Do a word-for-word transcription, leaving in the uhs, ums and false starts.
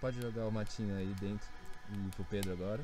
página da Almatinha aí dentro e pro Pedro agora.